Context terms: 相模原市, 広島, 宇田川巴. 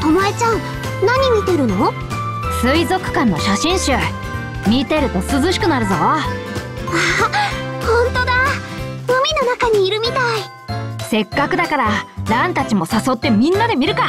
巴ちゃん、何見てるの？水族館の写真集。見てると涼しくなるぞ。あ、本当だ。海の中にいるみたい。せっかくだからランたちも誘ってみんなで見るか。